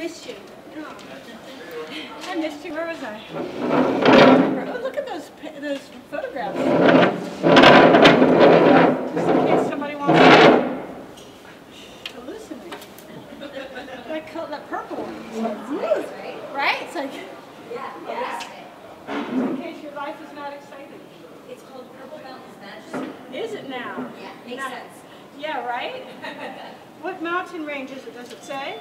missed you. Oh. I missed you. Where was I? Oh, look at those photographs. Just in case somebody wants to hallucinate. That purple one. Nice, right? Right? It's like, yeah. Yeah. Just in case your life is not exciting. It's called Purple Mountain Stash. Is it now? Yeah, makes sense. Yeah, right? What mountain range is it? Does it say?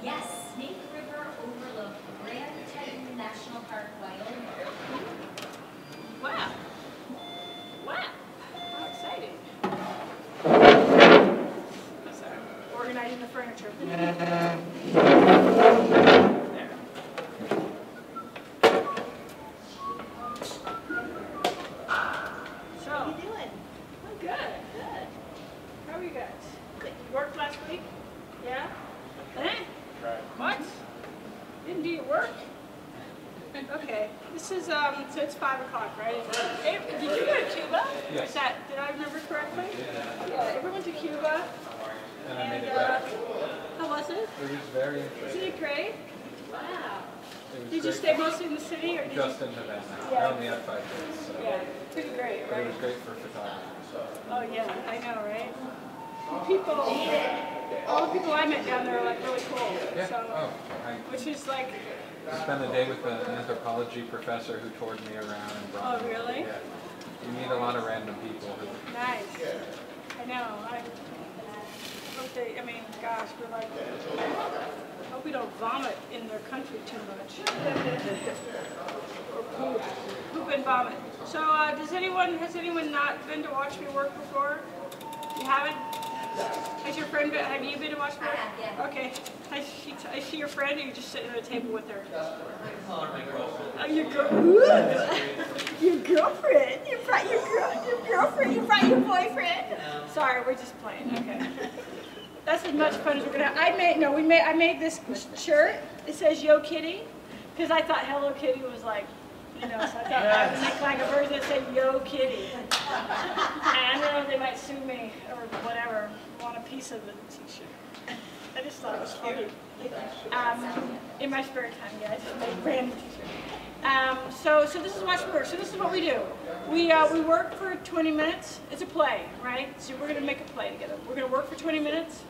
Yes, Snake River Overlook, Grand Teton National Park, Wyoming. Wow. Wow. How exciting. I'm sorry, organizing the furniture. There. So, how are you doing? Oh, good. Good. How are you guys? Good. You worked last week? Yeah? Eh? Right. What? Didn't do your work? Okay. This is, so it's 5 o'clock, right? Hey, did you go to Cuba? Yes. Or that, did I remember correctly? Yeah. Yeah, everyone to Cuba. And I made it back. How was it? It was very interesting. Isn't it great? Wow. Did you stay mostly in the city? Or did just in Havana. Yeah. I only had 5 days. So. Yeah, pretty great, right? But it was great for photography. So. Oh, yeah, I know, right? People, all the people I met down there are like really cool. Yeah. So, which is like. I spent a day with an anthropology professor who toured me around and brought. Oh, really? Yeah. You meet a lot of random people. Who, nice. Yeah. I know. I mean, gosh, we're like. I hope we don't vomit in their country too much. Or poop. Poop and vomit. So, has anyone not been to Watch Me Work before? You haven't. Has your friend been, have you been to watch her? Yeah. Okay. Is she your friend, or you just sitting at a table with her? I call her my girlfriend. Your girlfriend? You brought your girlfriend? You brought your boyfriend? No. Sorry, we're just playing. Okay. That's as much fun as we're gonna have. I made this shirt. It says Yo Kitty, because I thought Hello Kitty was like, you know, so I thought I would make like a version that said Yo Kitty. And I don't know if they might sue me or whatever. Want a piece of the t-shirt. I just thought it was funny. In my spare time, yeah, I just made random t-shirt. So this is Watch Me Work. So this is what we do. We work for 20 minutes. It's a play, right? So we're going to make a play together. We're going to work for 20 minutes,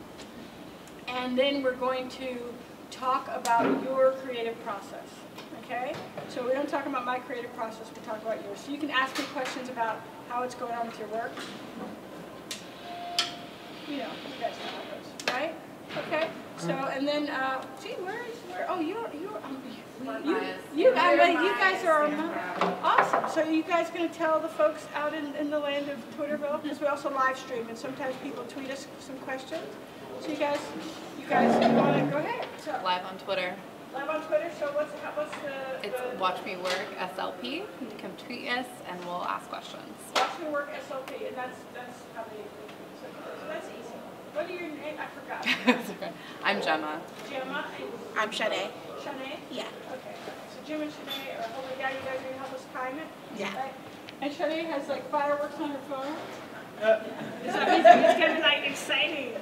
and then we're going to talk about your creative process. Okay? So we don't talk about my creative process. We talk about yours. So you can ask me questions about how it's going on with your work. You know, you guys know how it goes, right? Okay. So and then, see, where? Oh, you guys are awesome. So are you guys going to tell the folks out in the land of Twitterville, because we also live stream and sometimes people tweet us some questions. So you guys want to go ahead? So, live on Twitter. Live on Twitter. So what's the? It's Watch Me Work SLP. You can tweet us and we'll ask questions. Watch Me Work SLP, and that's how they. So that's easy. What are your names? I forgot. Okay. I'm Gemma. Gemma. And I'm Shanae. Shanae? Yeah. Okay. So Jim and Shanae are holy guy. You guys are going to help us time it? Yeah. Right. And Shanae has like fireworks on her phone. So it's going to be like exciting.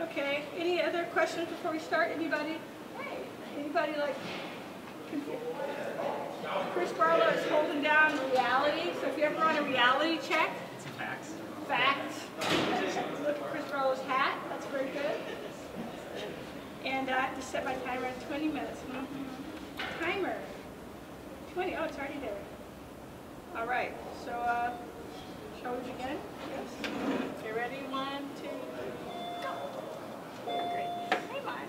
Okay. Any other questions before we start? Anybody? Hey. Anybody like confused? Chris Barlow is holding down reality. So if you ever run a reality check. Facts. Facts. Look at Chris Barlow's hat. That's very good. And I have to set my timer at 20 minutes. Mm-hmm. Timer. 20. Oh, it's already there. All right. So, shall we begin? Yes. You ready? 1, 2, go. Great. Hey, Mike.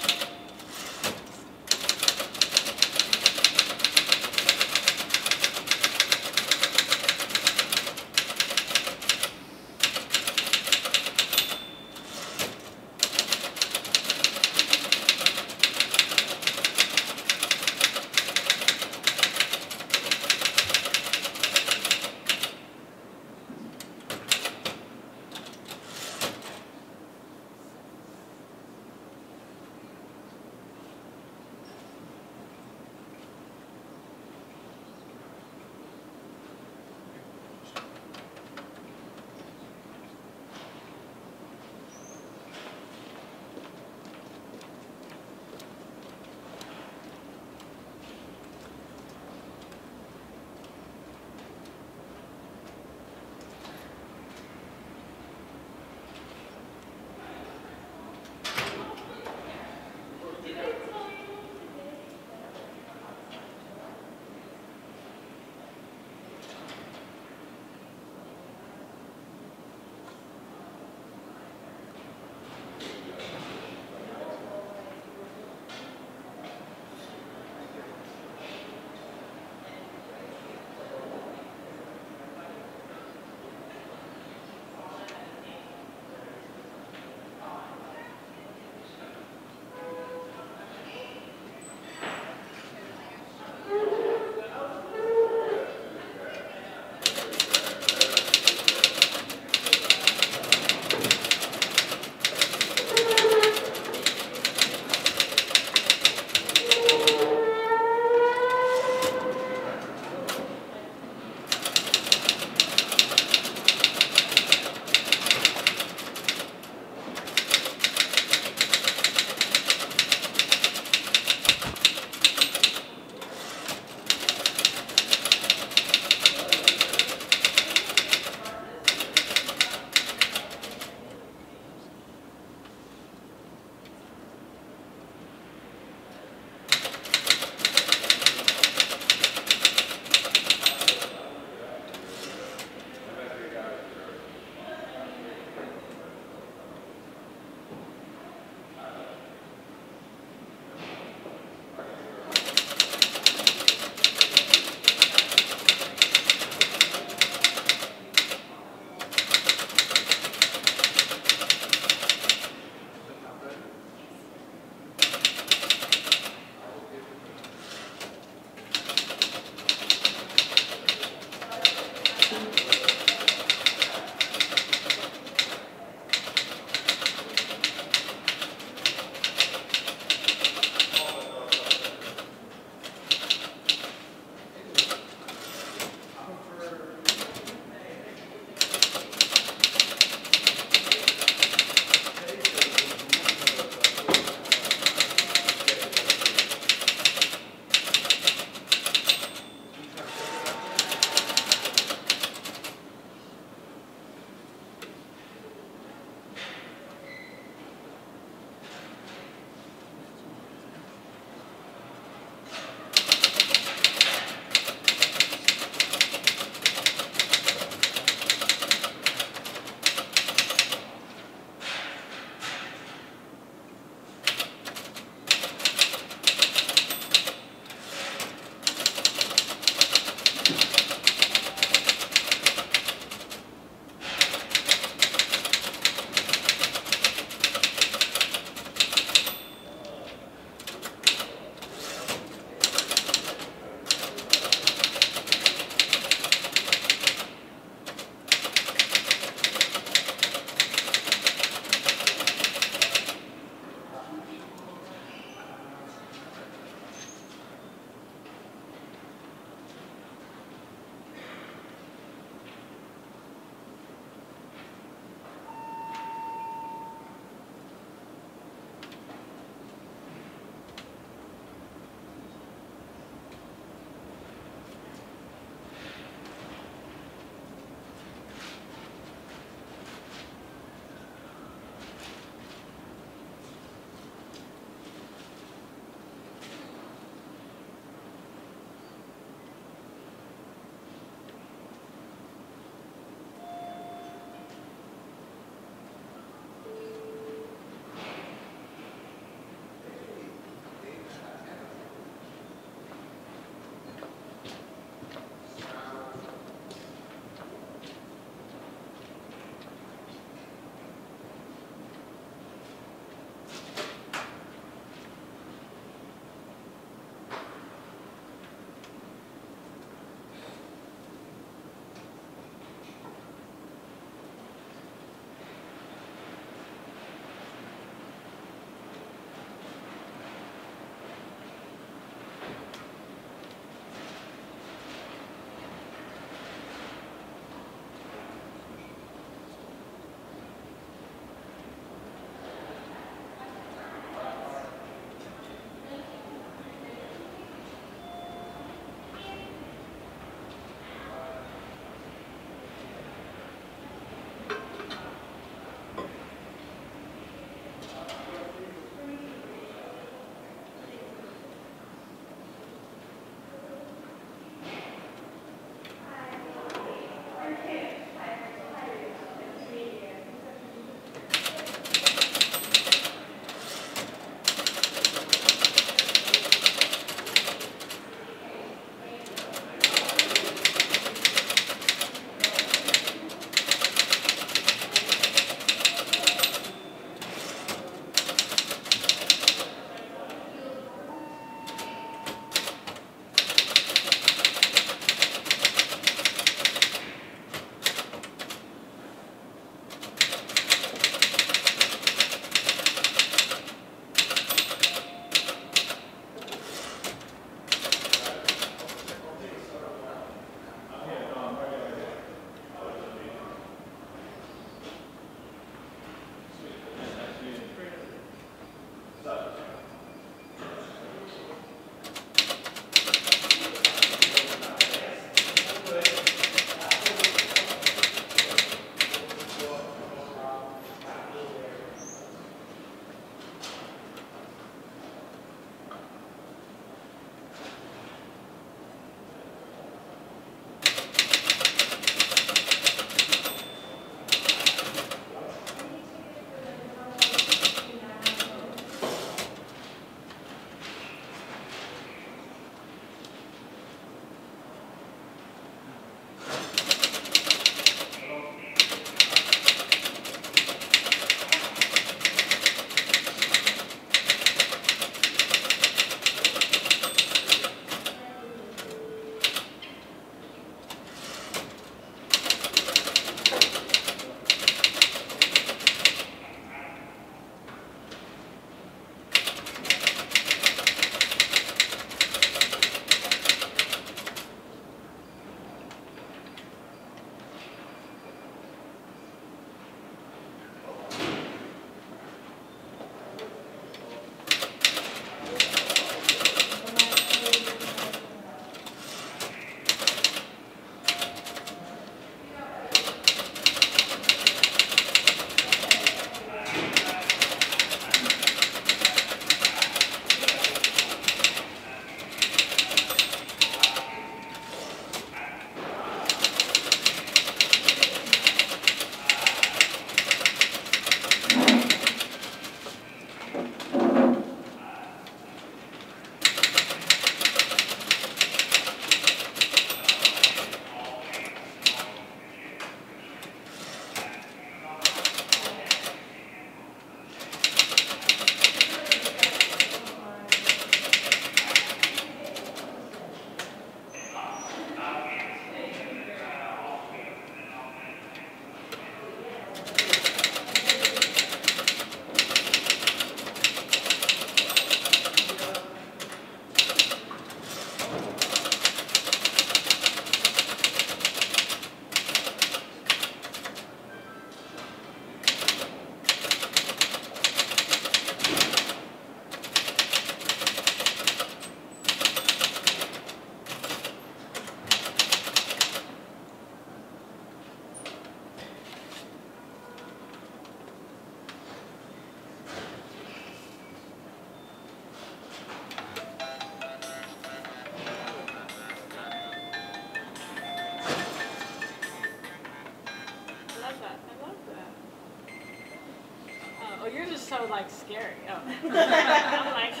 was like scary. Oh. I'm like,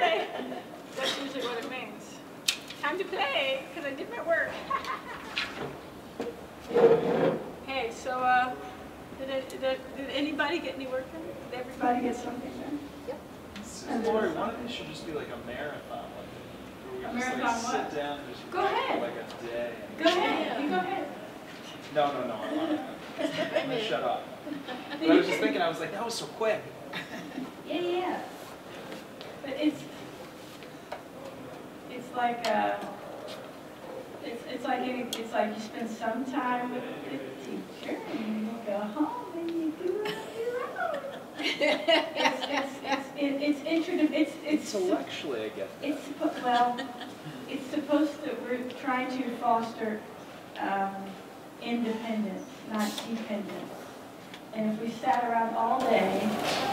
yay. That's usually what it means. Time to play, because I did my work. Hey, so did anybody get any work done? Did everybody get something done? Yep. So, Lori, why don't this should just be like a marathon? Like, where we just like, sit down and just go ahead. Like a day. Go ahead. You go ahead. No, no, no. I'm gonna shut up. But I was just thinking, I was like, that was so quick. Yeah, yeah. But it's like it's like you spend some time with the teacher and you go home and you do it on your own. It's intellectually, I guess. It's supposed to. We're trying to foster independence, not dependence. And if we sat around all day,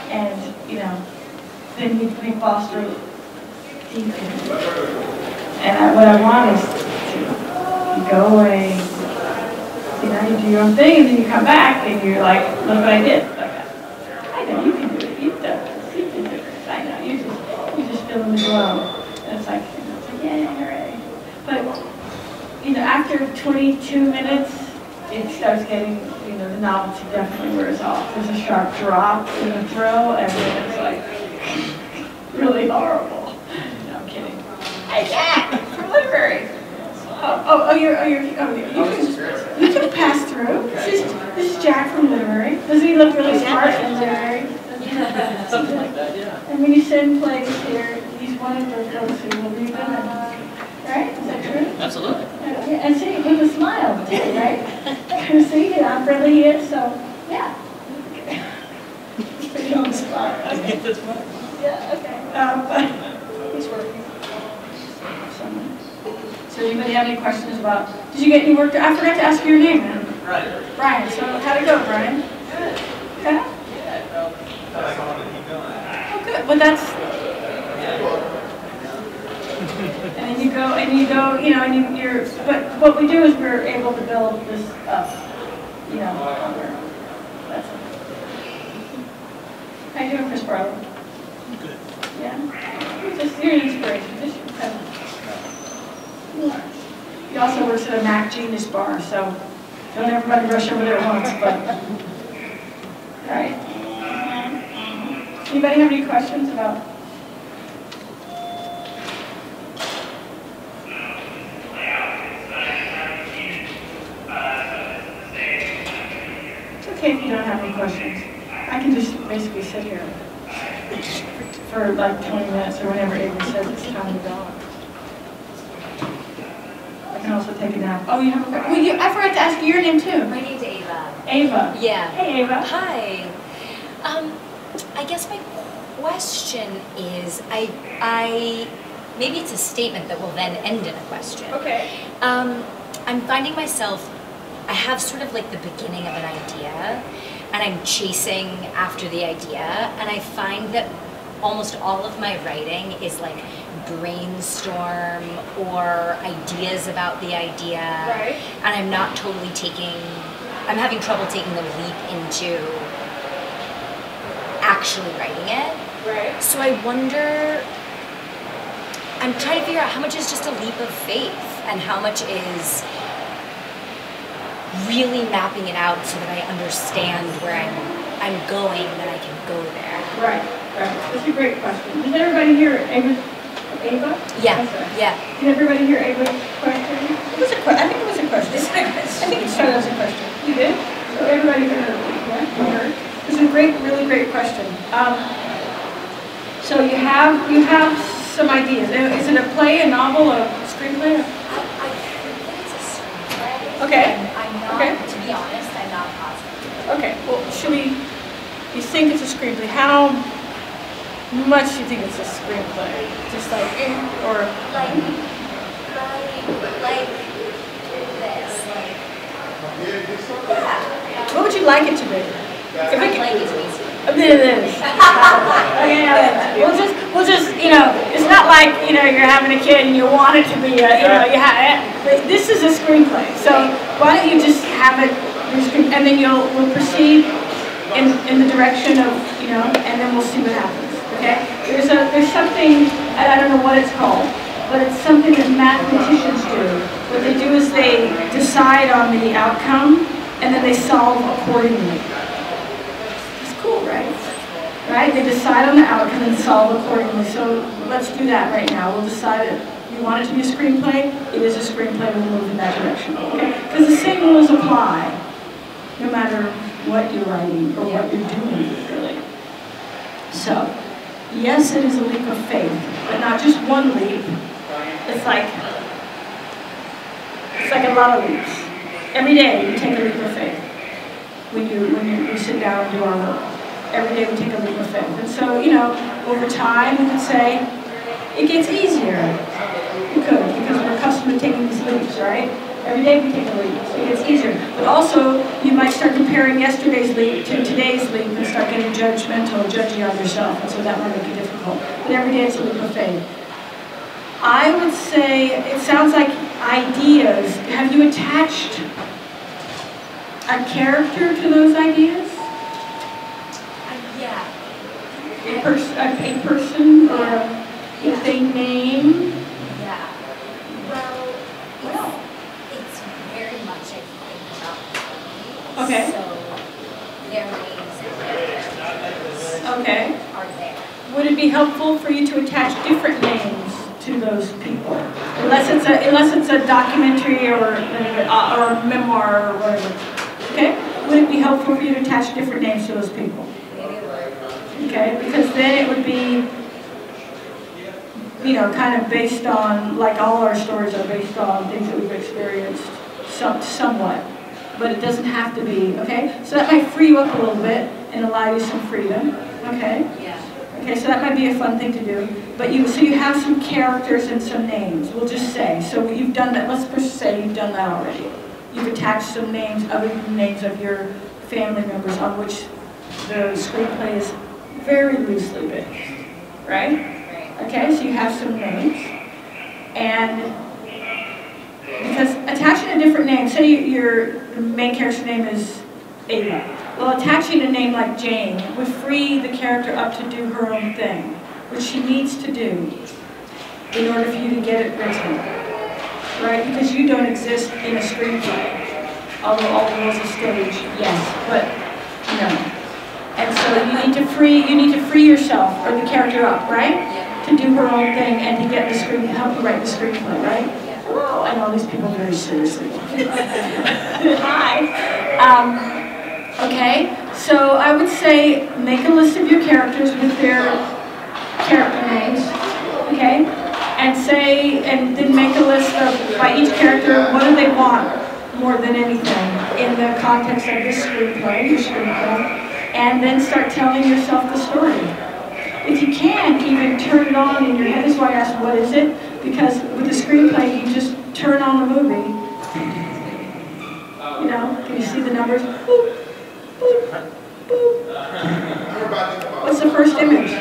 and you know, then we foster dependence. And what I want is to go away. You know, you do your own thing, and then you come back, and you're like, look what I did. I know you can do it. You've done it. You've been different. I know you just feel in the glow. And it's like, yay, hooray! But you know, after 22 minutes. It starts getting, you know, the novelty definitely wears off. There's a sharp drop in the throw, and then it's like really horrible. No, I'm kidding. Hey, Jack, from Literary. You can pass through. This is Jack from Literary. Doesn't he look really smart from Literary? Yeah, something like that. Yeah. And when you send plays here, he's one of those who will read them. Right? Is that true? Absolutely. Yeah, and see, with a smile, too, right? See how friendly he is, so, yeah. He's pretty on the spot. I get this one. Yeah, okay. But he's working. So, anybody have any questions about, did you get any work? I forgot to ask you your name, man. Brian. Brian, so how'd it go, Brian? Good. Okay? Yeah, I want to keep going. Oh, good. Well, that's... And you go, you know, and you're, but what we do is we're able to build this up, you know, on our own. That's it. How are you doing, Chris Barlow? Good. Yeah? You're an inspiration. Just he also works at a Mac Genius Bar, so don't everybody rush over there at once, but, all right? Anybody have any questions about? If you don't have any questions, I can just basically sit here for like 20 minutes or whenever Ava says it's time to go. I can also take a nap. Oh, you have a question? Well, I forgot to ask you your name too. My name's Ava. Ava. Yeah. Hey, Ava. Hi. I guess my question is, I maybe it's a statement that will then end in a question. Okay. I'm finding myself. I have sort of like the beginning of an idea, and I'm chasing after the idea, and I find that almost all of my writing is like brainstorm or ideas about the idea, right. And I'm not totally I'm having trouble taking the leap into actually writing it. Right. So I wonder, I'm trying to figure out how much is just a leap of faith, and how much is really mapping it out so that I understand where I'm going and that I can go there. Right, right. That's a great question. Does everybody hear Ava? Yeah, yeah. Did everybody hear Ava's question? It was a question. I think it was a question. I think it started as a question. You did? So everybody heard it. Yeah? It's a great, really great question. So you have some ideas. Is it a play, a novel, a screenplay? I think it's a screenplay. Okay. Okay. To be honest, I'm not positive. Okay, well, you think it's a screenplay, how much do you think it's a screenplay? Just like, or? Like this, like, yeah. What would you like it to be? If I'd like it to be this. Okay, we'll just, you know, it's not like, you know, you're having a kid and you want it to be, you know, you have, this is a screenplay, so why don't you just have it, and then we'll proceed in the direction of, you know, and then we'll see what happens, okay? There's something, and I don't know what it's called, but it's something that mathematicians do. What they do is they decide on the outcome, and then they solve accordingly. It's cool, right? Right? They decide on the outcome and solve accordingly. So let's do that right now. We'll decide it. You want it to be a screenplay? It is a screenplay. We'll move in that direction, okay? Because the same rules apply, no matter what you're writing or what you're doing, really. So, yes, it is a leap of faith, but not just one leap. It's like a lot of leaps. Every day we take a leap of faith. When you sit down and do our work, every day we take a leap of faith. And so, you know, over time we can say it gets easier. It could, because we're accustomed to taking these leaps, right? Every day we take a leap, so it gets easier. But also, you might start comparing yesterday's leap to today's leap and start getting judgmental, judgy on yourself, and so that might make it difficult. But every day it's a leap of faith. I would say, it sounds like ideas. Have you attached a character to those ideas? Yeah. A person or a thing name? Yeah. Well, it's very much a thing about me. Okay. So their names and okay. are there. Would it be helpful for you to attach different names to those people? Unless it's a documentary or a memoir or whatever. Okay? Would it be helpful for you to attach different names to those people? Okay, because then it would be, you know, kind of based on, like all our stories are based on things that we've experienced somewhat, but it doesn't have to be, okay? So that might free you up a little bit and allow you some freedom, okay? Yeah. Okay, so that might be a fun thing to do. But so you have some characters and some names, we'll just say. So you've done that, let's just say you've done that already. You've attached some names, other names of your family members on which the screenplay is very loosely based, right? Okay, so you have some names. And because attaching a different name, say your main character's name is Ava. Well, attaching a name like Jane would free the character up to do her own thing, which she needs to do in order for you to get it written, right? Because you don't exist in a screenplay, although all the rules of stage, yes, but no. And so you need to free yourself or the character up, right? Yeah. To do her own thing and to get the screen, help you write the screenplay, right? Yeah. Oh, I know these people very seriously. Hi. Okay, so I would say make a list of your characters with their character names, okay? And say, and then make a list of, by each character, what do they want more than anything in the context of this screenplay, your screenplay. And then start telling yourself the story. If you can, even turn it on in your head. That's why I asked, what is it? Because with the screenplay, you just turn on the movie. You know, can you see the numbers? Boop, boop, boop. What's the first image?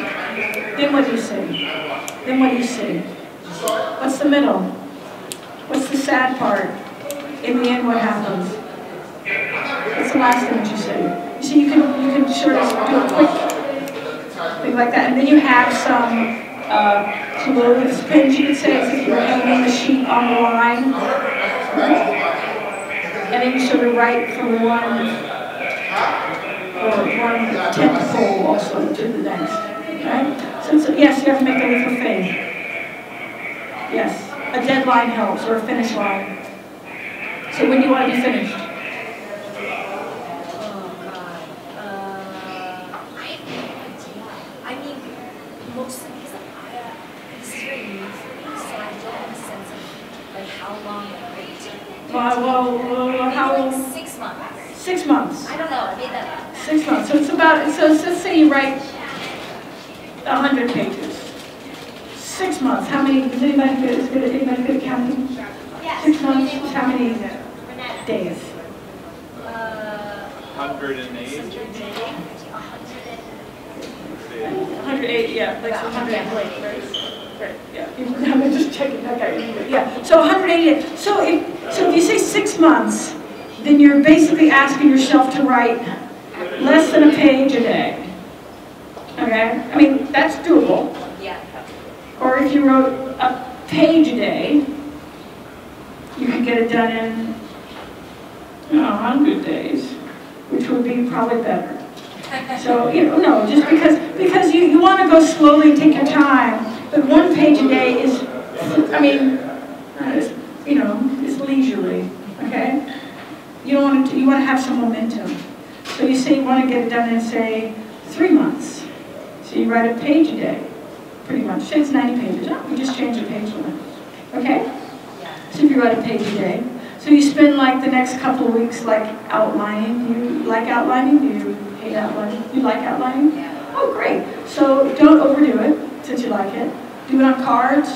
Then what do you see? Then what do you see? What's the middle? What's the sad part? In the end, what happens? What's the last image you see? So you can sort of do a quick thing like that. And then you have some clothes pins, you could say, as if you were hanging the sheet on the line. And then you sort of write from one tentacle also to the next. Right? So yes, you have to make a leap of faith. Yes. A deadline helps, or a finish line. So when do you want to be finished? Well, how long? 6 months. 6 months. I don't know. I made that up. 6 months. So it's about. So let's say you write 100 pages. 6 months. How many? Is anybody good? Is anybody good at counting? Yes. 6 months. How many days? 108. 108. Yeah, like 108. Right, yeah. I'm just checking. Okay. Yeah. So 188. So if you say 6 months, then you're basically asking yourself to write less than a page a day. Okay? I mean, that's doable. Yeah. Or if you wrote a page a day, you could get it done in, you know, 100 days, which would be probably better. So, you know, no, just because you want to go slowly, take your time, but one page a day is, I mean, you know, it's leisurely, okay? You don't want to, you want to have some momentum. So you say you want to get it done in, say, 3 months. So you write a page a day, pretty much. Say it's 90 pages. Oh, we just changed the page limit, okay? So if you write a page a day, so you spend like the next couple of weeks like outlining. You like outlining? Do you hate outlining? You like outlining? Yeah. Oh, great. So don't overdo it since you like it. Do it on cards,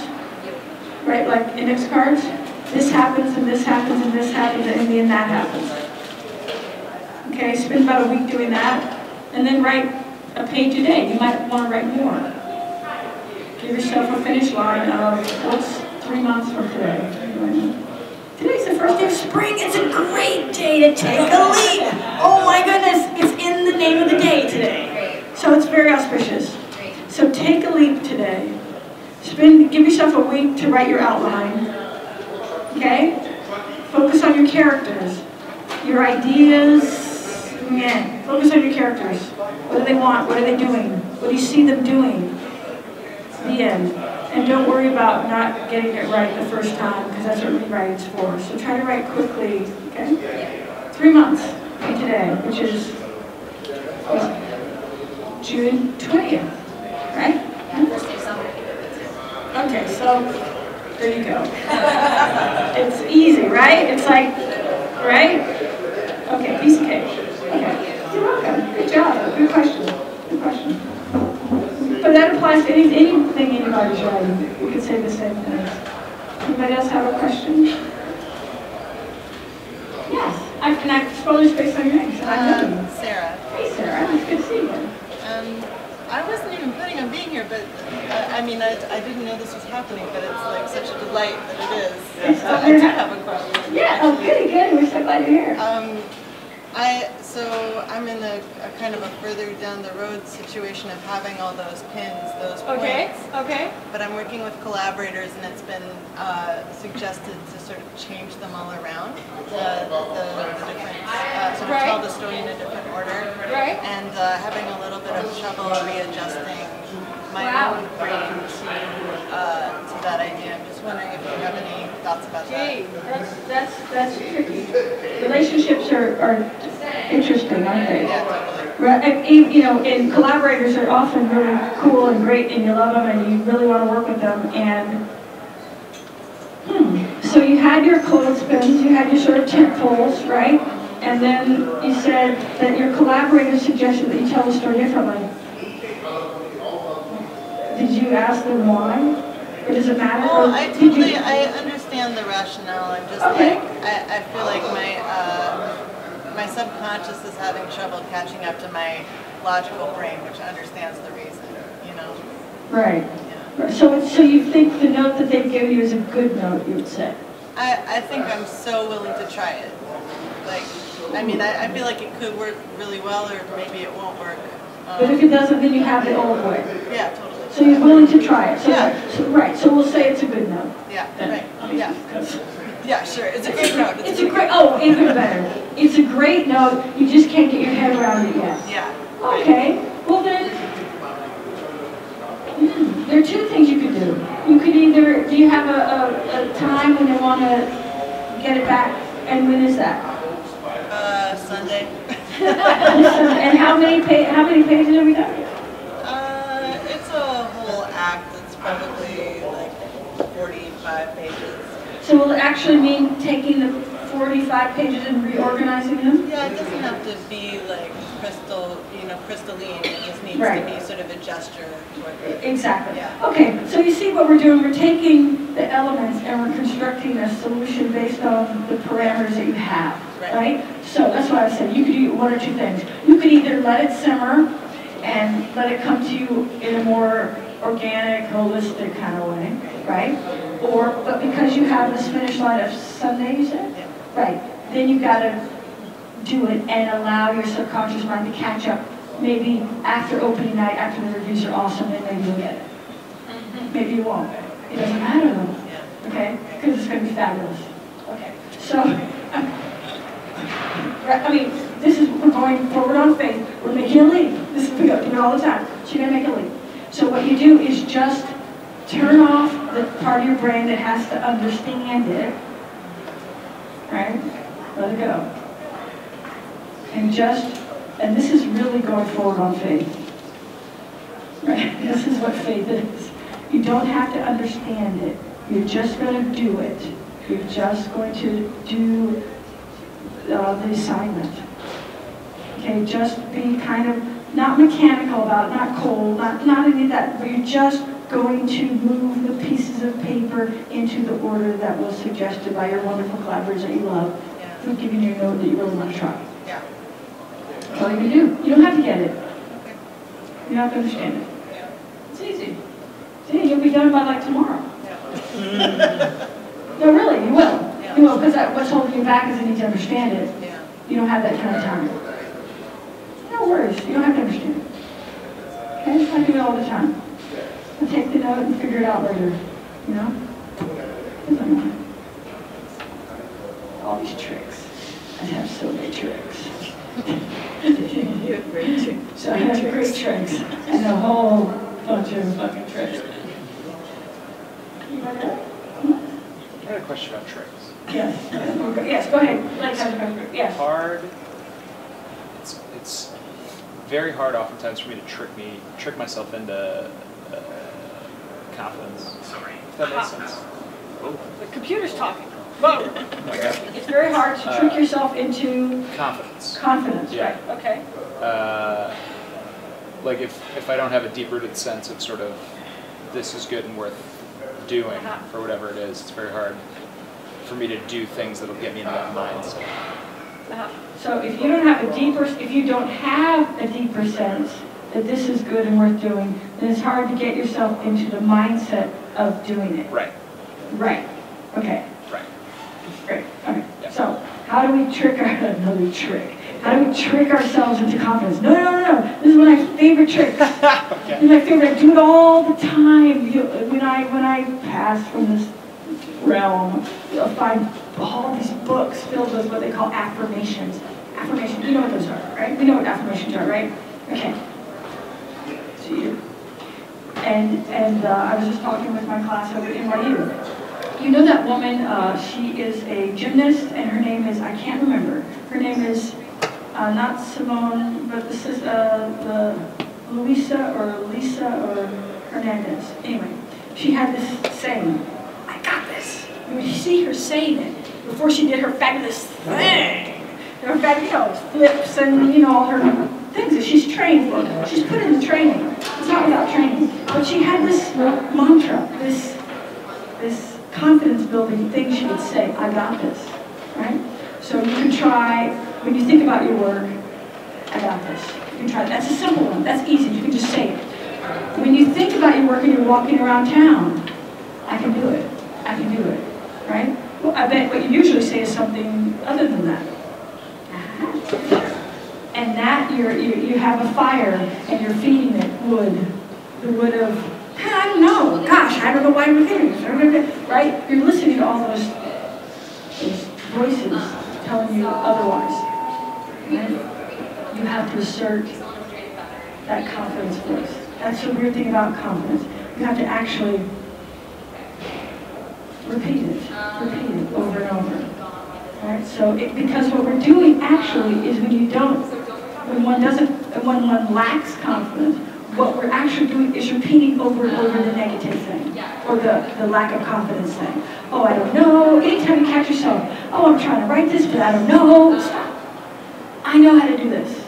right? Like index cards. This happens and this happens and this happens and then that happens. Okay, spend about a week doing that, and then write a page a day. You might want to write more. Give yourself a finish line of what's 3 months from today. Today's the first day of spring. It's a great day to take a leap. Oh my goodness, it's in the name of the day today. So it's very auspicious. So take a leap today. Give yourself a week to write your outline. Okay? Focus on your characters. Your ideas, yeah. Focus on your characters. What do they want? What are they doing? What do you see them doing? The end. And don't worry about not getting it right the first time, because that's what rewriting's for. So try to write quickly, okay? Yeah. 3 months from today, which is June 20th, right? Okay, so there you go. It's easy, right? It's like, right? Okay, piece of cake. Okay, you're welcome. Good job. Good question. Good question. But that applies to anything anybody's writing. You could say the same thing. Anybody else have a question? Yes. I've scrolled space on your name. So Sarah. Hey, Sarah. It's good to see you. I wasn't even planning on being here, but I didn't know this was happening, but it's like such a delight that it is. Yes. So I do have a question. Yeah. Oh, good, good. We're so glad you're here. So I'm in a kind of a further down the road situation of having all those pins, those points. Okay. But I'm working with collaborators, and it's been suggested to sort of change them all around, the different, sort of tell the story in a different order. Right. And having a little bit of trouble readjusting my own brain to that idea. I'm just wondering if you have any thoughts about that. That's tricky. Relationships are interesting, aren't they? Right. And, you know, and collaborators are often really cool and great, and you love them, and you really want to work with them. And so you had your clothespins, you had your sort of tent poles, right? And then you said that your collaborator suggested that you tell the story differently. Did you ask them why? Or does it matter? Well, I understand the rationale. I'm just like, I feel like my subconscious is having trouble catching up to my logical brain, which understands the reason, you know? Right. Yeah. So you think the note that they've given you is a good note, you would say? I think I'm so willing to try it. Like, I feel like it could work really well, or maybe it won't work. But if it doesn't, then you have the old way. Yeah, totally. So you're willing to try it. So, yeah. So we'll say it's a good note. Yeah. Then. Right. Yeah. Yeah. Sure. It's a great note. It's a great. Oh, even better. It's a great note. You just can't get your head around it yet. Yeah. Okay. Well then, there are two things you could do. You could either, do you have a time when you want to get it back, and when is that? Sunday. And how many pages have we done? It's probably like 45 pages. So will it actually mean taking the 45 pages and reorganizing them? Yeah, it doesn't have to be like crystalline. It just needs to be sort of a gesture. Exactly. Yeah. Okay, so you see what we're doing? We're taking the elements and we're constructing a solution based on the parameters that you have, right? So that's why I said you could do one or two things. You could either let it simmer and let it come to you in a more organic, holistic kind of way, right? But because you have this finish line of Sunday, you said? Yeah. Right. Then you've got to do it and allow your subconscious mind to catch up. Maybe after opening night, after the reviews are awesome, then maybe you'll get it. Maybe you won't. It doesn't matter though, okay? Because it's going to be fabulous. Okay, so, I mean, this is, we're going forward on faith. We're making a leap. This is, we go, you know, all the time. So you're going to make a leap. So what you do is just turn off the part of your brain that has to understand it, right? Let it go. And just, and this is really going forward on faith, right? This is what faith is. You don't have to understand it. You're just going to do it. You're just going to do the assignment. Okay, just be kind of not mechanical about it, not cold, not any of that, but you're just going to move the pieces of paper into the order that was suggested by your wonderful collaborators that you love, who give you a note that you really want to try. Yeah. That's all you can do. You don't have to get it. You don't have to understand it. Yeah. It's easy. See, you'll be done by like tomorrow. Yeah. No, really, you will. Yeah. You will, because what's holding you back is you need to understand it. Yeah. You don't have that kind of time. No worries. You don't have to understand it. Okay? I do it all the time. I take the note and figure it out later. You know? All these tricks. I have so many tricks. You have great tricks. So I have great tricks. And a whole bunch of fucking tricks. I had a question about tricks. Yes. Yes, go ahead. Yes. Hard. It's very hard oftentimes for me to trick myself into confidence. Sorry. If that makes sense. Oh. The computer's talking. Whoa. Oh my God. It's very hard to trick yourself into confidence. Confidence, yeah. Right. Okay. Like if I don't have a deep-rooted sense of sort of this is good and worth doing for whatever it is, it's very hard for me to do things that'll get me in that mindset. So if you don't have a deeper sense that this is good and worth doing, then it's hard to get yourself into the mindset of doing it. Right. Right. Okay. Right. Great. Okay. Yeah. So how do we trick ourselves into confidence? No, no, no, no. This is one of my favorite tricks. Okay. This is my favorite. I do it all the time. When I pass from this realm, you'll find all these books filled with what they call affirmations. Affirmations. You know what those are, right? We know what affirmations are, right? Okay. So you. And I was just talking with my class over at NYU. You know that woman? She is a gymnast, and her name is—I can't remember. Her name is not Simone, but this is the Luisa or Lisa or Hernandez. Anyway, she had this saying. I got this. You would see her saying it before she did her fabulous thing. Her fabulous flips and you know all her things that she's trained. She's put in the training. It's not without training, but she had this mantra. This confidence building thing she would say, I got this, right? So you can try, when you think about your work, I got this. You can try, that's a simple one, that's easy, you can just say it. When you think about your work and you're walking around town, I can do it, right? Well, I bet what you usually say is something other than that. And that, you have a fire and you're feeding it wood, the wood of, I don't know. Gosh, I don't know why we're here. Right? You're listening to all those voices telling you otherwise. Right? You have to assert that confidence voice. That's the weird thing about confidence. You have to actually repeat it over and over. Right? So, because what we're doing actually is when one doesn't, when one lacks confidence. What we're actually doing is repeating over and over the negative thing, or the lack of confidence thing. Oh, I don't know. Anytime you catch yourself, oh, I'm trying to write this, but I don't know. Stop. I know how to do this.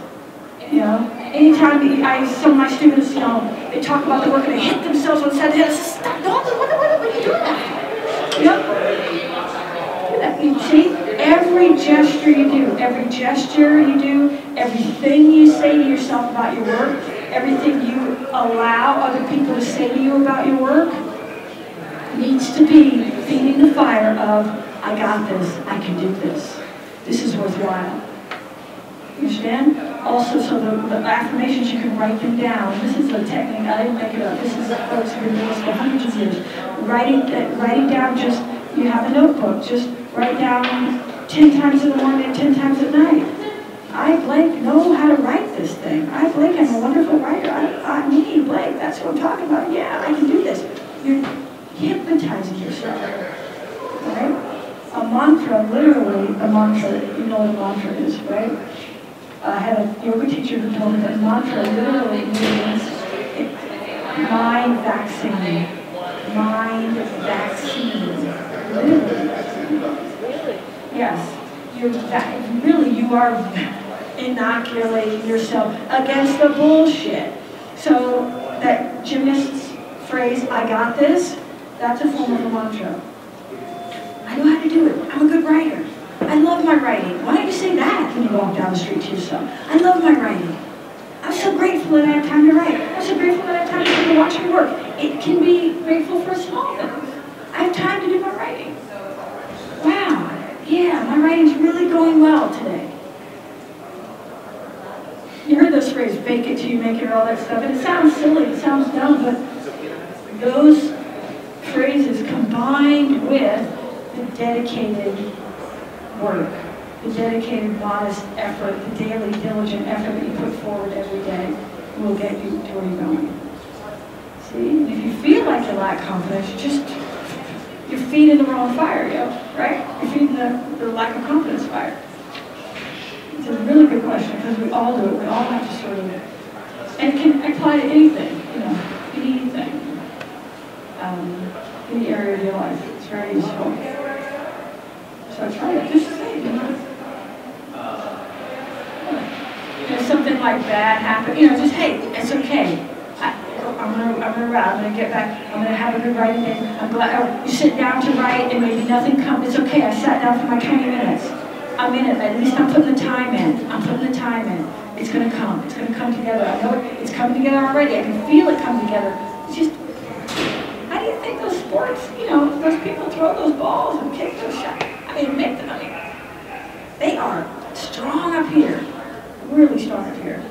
You know, anytime some of my students, you know, they talk about the work and they hit themselves on the side of the head. Stop! Don't. What are you doing that? You know, do that. You see, every gesture you do, everything you say to yourself about your work. Everything you allow other people to say to you about your work needs to be feeding the fire of, I got this, I can do this. This is worthwhile. understand? Also, so the affirmations, you can write them down. This is a technique, I didn't make it up. This is what's been used for hundreds of years. Write it down, just, you have a notebook, just write down 10 times in the morning, 10 times at night. I, Blake, know how to write this thing. I, Blake, am a wonderful writer. I me, Blake, that's what I'm talking about. Yeah, I can do this. You're hypnotizing yourself, right? A mantra, literally a mantra, you know what a mantra is, right? I had a yoga teacher who told me that mantra literally means mind vaccine. Mind vaccine. Literally. Yes. Really, you are inoculating yourself against the bullshit. So that gymnast's phrase, I got this, that's a form of a mantra. I know how to do it. I'm a good writer. I love my writing. Why don't you say that when you walk down the street to yourself? I love my writing. I'm so grateful that I have time to write. I'm so grateful that I have time to people watch me work. It can be grateful for small things. I have time to do my writing. Wow. Yeah, my writing's really going well today. You heard this phrase, fake it till you make it, all that stuff, and it sounds silly, it sounds dumb, but those phrases combined with the dedicated work, the dedicated, modest effort, the daily, diligent effort that you put forward every day will get you to where you're going. See? And if you feel like you lack confidence, just... you're feeding the wrong fire, yo, right? You're feeding the lack of confidence fire. It's a really good question, because we all do it. We all have to sort of... And it can apply to anything, you know, anything. Any area of your life. It's very useful. So try it. Just say it, you know. You know, something like that happened. You know, just, hey, it's okay. I'm gonna write, I'm gonna get back, I'm gonna have a good writing day, I'm glad, oh, you sit down to write and maybe nothing comes, it's okay, I sat down for my 20 minutes. I'm in it, at least I'm putting the time in, I'm putting the time in. It's gonna come together, I know it, it's coming together already, I can feel it come together. It's just, how do you think those sports, you know, those people throw those balls and kick those shots, they are strong up here, really strong up here.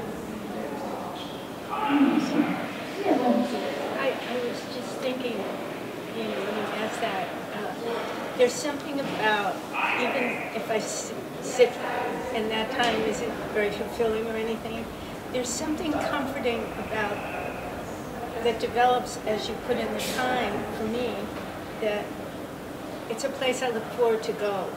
Yeah, well, I was just thinking, you know, when you asked that, there's something about, even if I sit and that time isn't very fulfilling or anything, there's something comforting about, that develops as you put in the time, for me, that it's a place I look forward to go.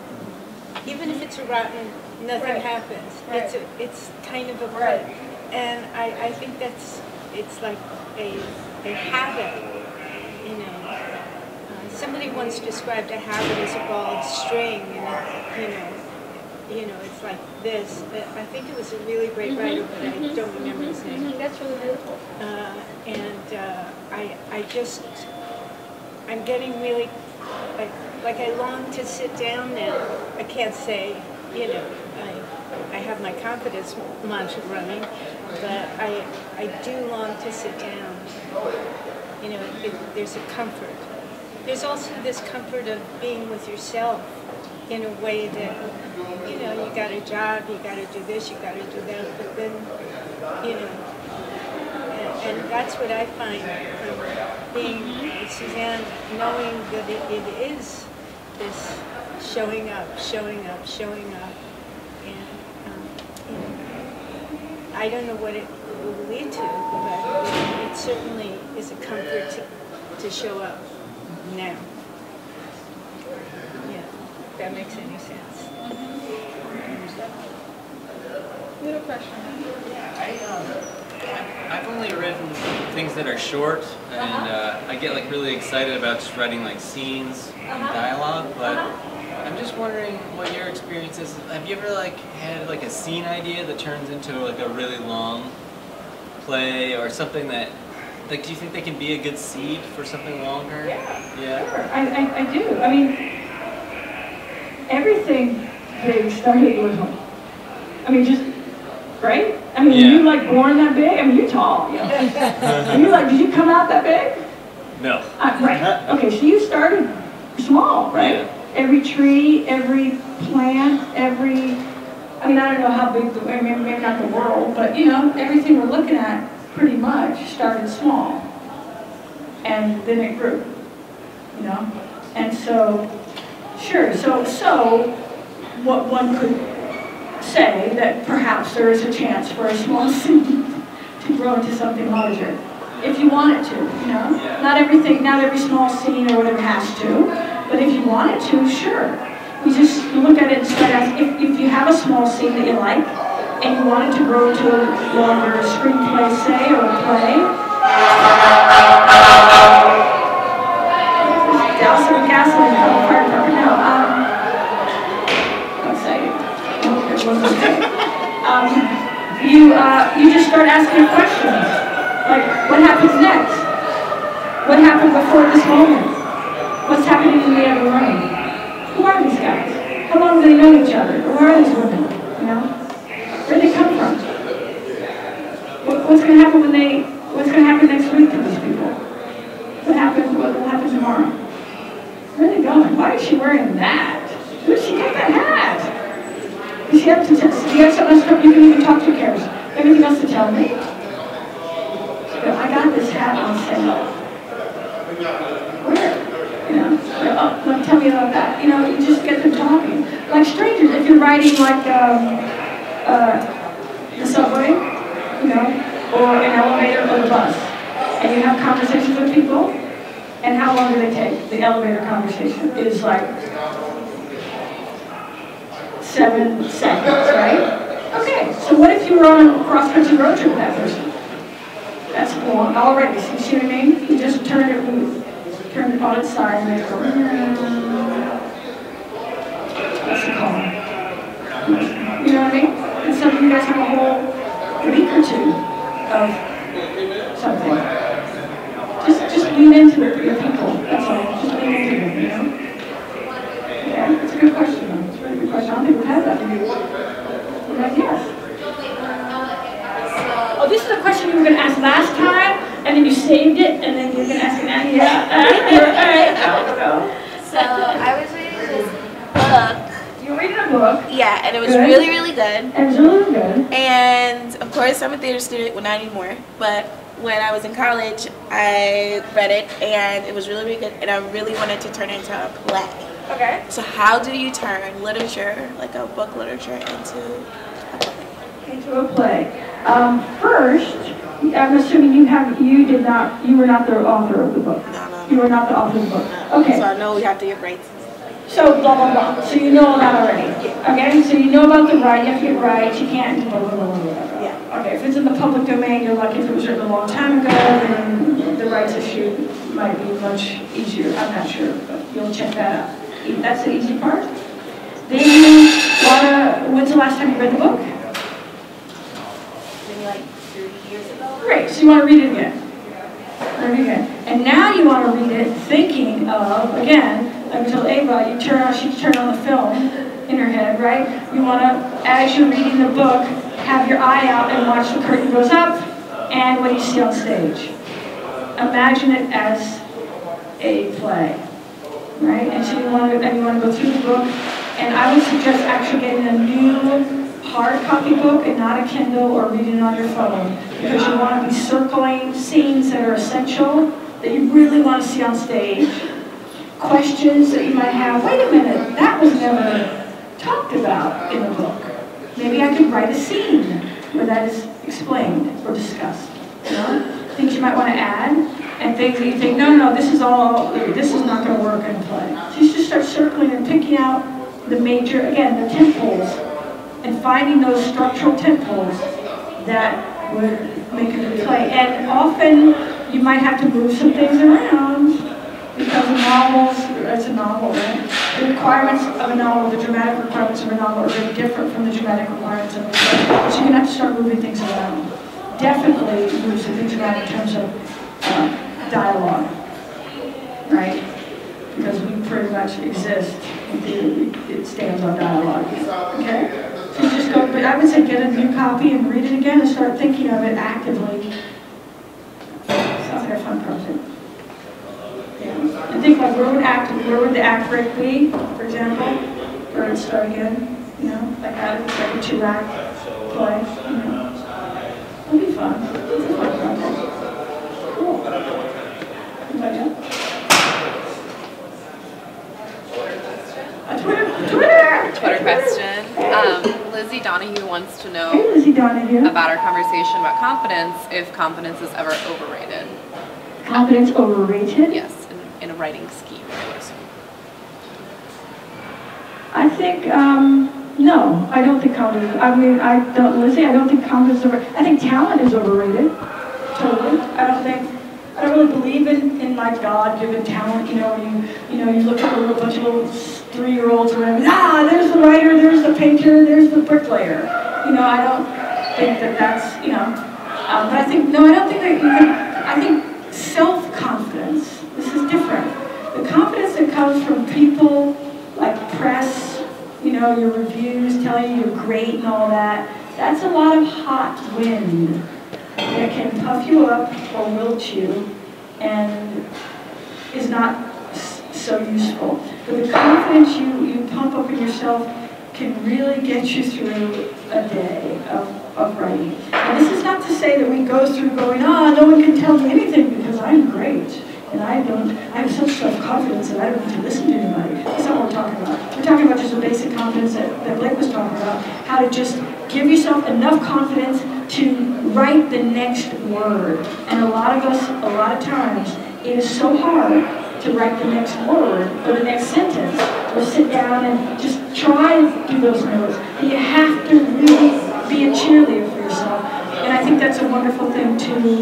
Even if it's a rotten, nothing happens. Right. It's kind of a break. Right. And I think that's, it's like a habit, you know. Somebody once described a habit as a bald string, you know, it's like this. I think it was a really great writer, but I don't remember his name. That's really beautiful. I'm getting really, like I long to sit down now. I can't say, you know, I have my confidence mantra running, but I do long to sit down. You know, there's a comfort. There's also this comfort of being with yourself in a way that, you know, you got a job, you got to do this, you got to do that, but then, you know, and that's what I find from being with Suzanne, knowing that it is this showing up, showing up, showing up. I don't know what it will lead to, but it certainly is a comfort to show up now. Yeah, if that makes any sense. Little question. Yeah, I've only written things that are short, and I get like really excited about just writing like scenes and dialogue, but. I'm just wondering what your experience is. Have you ever like had like a scene idea that turns into like a really long play or something that, like, do you think they can be a good seed for something longer? Yeah. Sure. I do. I mean, everything big started little. I mean, just, right? I mean, you like born that big? I mean, you're tall. Yeah. You like, did you come out that big? No. Right. Okay, so you started small, right? Yeah. Every tree, every plant, every I mean, I don't know how big, maybe not the world, but you know, everything we're looking at pretty much started small. And then it grew, you know? And so, sure, so what one could say that perhaps there is a chance for a small seed to grow into something larger, if you want it to, you know? Not everything, not every small seed or whatever has to, but if you want it to, sure. You just look at it and start asking, if you have a small scene that you like, and you want it to grow to a longer screenplay, say, or a play. Douse some gasoline, no, fire department, no. You just start asking questions. Like, what happens next? What happened before this moment? What's happening in the other room? Who are these guys? How long do they know each other? Who are these women? You know? Where do they come from? What's going to happen when they? What's going to happen next week to these people? What happened? What will happen tomorrow? Where are they going? Why is she wearing that? Where did she get that hat? Does she have to? Do you have something else you can even talk to? Cares? Anything else to tell me? But I got this hat on sale. Where? You know, oh, tell me about that. You know, you just get them talking. Like strangers, if you're riding like the subway, you know, or an elevator or the bus, and you have conversations with people, and how long do they take? The elevator conversation is like 7 seconds, right? Okay, so what if you were on a cross-country road trip with that person? That's long already, you see what I mean? You just turn it loose. Turn it on its side and they go, what's it called? You know what I mean? And some of you guys have a whole week or two of something. Just lean into it for your people. That's all. Just lean into it, you know? Yeah, it's a good question, though. It's a really good question. I don't think we've had that before. We're like, yes. Oh, this is a question you were going to ask last time. And then you saved it, and then you're going to ask an idea. So I was reading this book. You were reading a book? Yeah, and it was really, really good. It was really good. And, of course, I'm a theater student. Well, not anymore. But when I was in college, I read it, and it was really, really good. And I really wanted to turn it into a play. Okay. So how do you turn literature, like a book literature, into a play? Into a play. First... I'm assuming you were not the author of the book. No. You were not the author of the book. Okay. So I know we have to get rights. So blah blah blah. So you know all that already. Okay. So you know about the right. You have to get rights. You can't do blah blah blah blah. Yeah. Okay. If it's in the public domain, you're lucky. If it was written a long time ago, then the rights issue might be much easier. I'm not sure, but you'll check that out. That's the easy part. Then you wanna. When's the last time you read the book? Great, so you want to read it again. Read it again. And now you want to read it thinking of, again, like we told Ava, she turned on the film in her head, right? You want to, as you're reading the book, have your eye out and watch the curtain goes up and what you see on stage. Imagine it as a play, right? And so you want to go through the book. And I would suggest actually getting a new hard copy book and not a Kindle or reading it on your phone, because you want to be circling scenes that are essential, that you really want to see on stage. Questions that you might have, wait a minute, that was never talked about in the book. Maybe I could write a scene where that is explained or discussed. You know? Things you might want to add, and things that you think, no, this is not going to work in a play. So you just start circling and picking out the major, again, the tentpoles, and finding those structural tentpoles that would make it a play. And often you might have to move some things around because it's a novel, right? The requirements of a novel, the dramatic requirements of a novel are really different from the dramatic requirements of a play. So you're gonna have to start moving things around. Definitely move some things around in terms of dialogue, right? Because we pretty much exist in theory, it stands on dialogue, okay? So just go, but I would say get a new copy and read it again and start thinking of it actively. Sounds like a fun project. Yeah. And think like where would the act break be, for example? Or it start again? you know, like that, like a two-rack play, you know. It'll be fun. It's a fun project. Cool. A Twitter question. Lizzie Donahue wants to know about our conversation about confidence, if confidence is ever overrated. Confidence overrated? Yes, in a writing scheme. I think, no, I don't think confidence, I mean, I don't think confidence is overrated. I think talent is overrated, totally. I don't really believe in my God-given talent, you know, you look at a bunch of little three-year-olds or whatever, there's the writer, there's the painter, there's the bricklayer. You know, I don't think that that's, you know, but I think, no, I don't think that you can, I think self-confidence, this is different. The confidence that comes from people, like press, you know, your reviews telling you you're great and all that, that's a lot of hot wind that can puff you up or wilt you and is not so useful. But the confidence you pump up in yourself can really get you through a day of writing. And this is not to say that we go through going, no one can tell me anything because I'm great. And I have such self-confidence that I don't need to listen to anybody. That's not what we're talking about. We're talking about just the basic confidence that Blake was talking about. How to just give yourself enough confidence to write the next word. And a lot of times, it is so hard to write the next word or the next sentence. Or sit down and just try and do those notes. You have to really be a cheerleader for yourself. And I think that's a wonderful thing to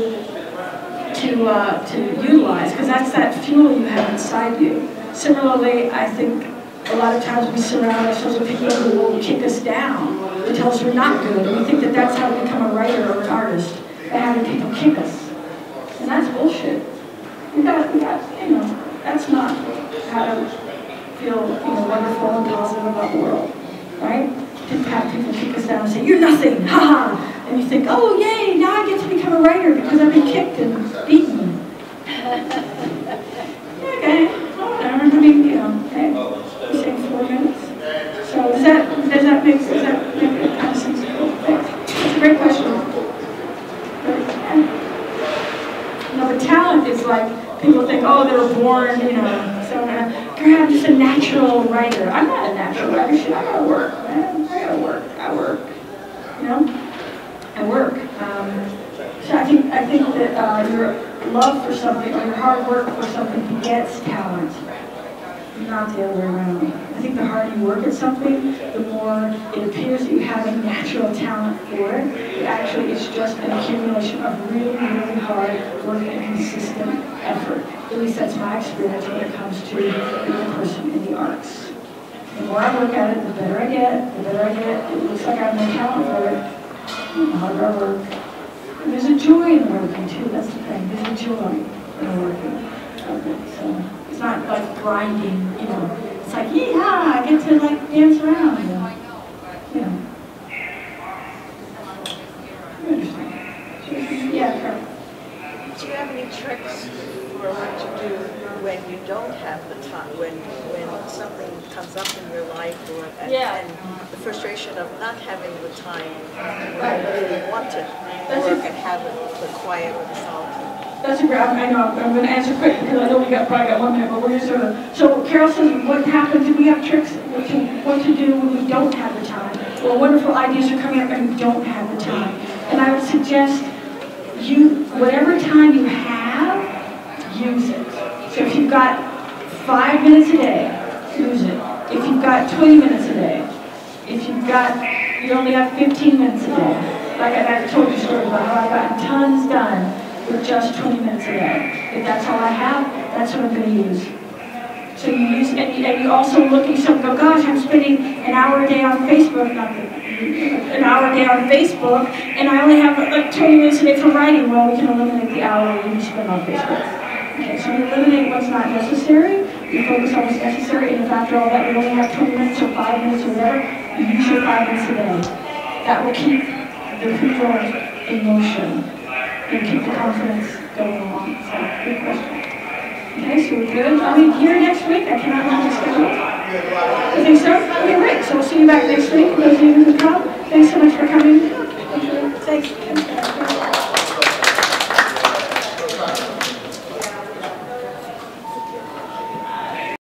utilize, because that's that fuel you have inside you. Similarly, I think a lot of times we surround ourselves with people who will kick us down, who tell us we're not good, and we think that that's how we become a writer or an artist, by having people kick us. And that's bullshit. You know, that's not how to feel, you know, wonderful and positive about the world, right? To have people kick us down and say, you're nothing, haha! And you think, oh yay, now I get to become a writer because I've been kicked and beaten. Okay, whatever, I mean, you know, okay, you say 4 minutes. So does that make it kind of sense? It's a great question. No, but talent is like, people think, oh, they were born, you know, so I'm just a natural writer. I'm not a natural writer, shit, I gotta work, man, I work, you know? I work. So I think that your love for something or your hard work for something begets talent, not the other way around. I think the harder you work at something, the more it appears that you have a natural talent for it. But actually, it's just an accumulation of really, really hard work and consistent effort. At least that's my experience when it comes to being a person in the arts. The more I work at it, the better I get. The better I get, it looks like I have no talent for it. Hard work. And there's a joy in working too, that's the thing. There's a joy in working. Okay, so it's not like grinding, you know. It's like, yeah, I get to like dance around. You know. Yeah. Yeah, Carol. Do you have any tricks for what to do when you don't have the time, when something comes up in your life or and the frustration of not having the time when you really want it, or you can have it, the quiet or the solitude? That's a great, I know, I'm going to answer quick because I know we probably got 1 minute, but we're just sort of, so Carol says, what happens if we have tricks, what to do when we don't have the time? Well, wonderful ideas are coming up and we don't have the time. And I would suggest you, whatever time you have, use it. So if you've got 5 minutes a day, use it. If you've got 20 minutes a day, if you've got, you only have 15 minutes a day. Like I told you a story about how I've gotten tons done with just 20 minutes a day. If that's all I have, that's what I'm going to use. So you use, and you also look at yourself and go, gosh, I'm spending an hour a day on Facebook, an hour a day on Facebook, and I only have like 20 minutes a day for writing. Well, we can eliminate the hour you spend on Facebook. Okay, so you eliminate what's not necessary, you focus on what's necessary, and if after all that we only have 20 minutes or 5 minutes or whatever, you use your 5 minutes a day. That will keep the people in motion and keep the confidence going along. So, good question. Okay, so we're good. I'll be here next week. I cannot remember the schedule. You think so? Okay, great. So we'll see you back next week. Those of you who come, thanks so much for coming.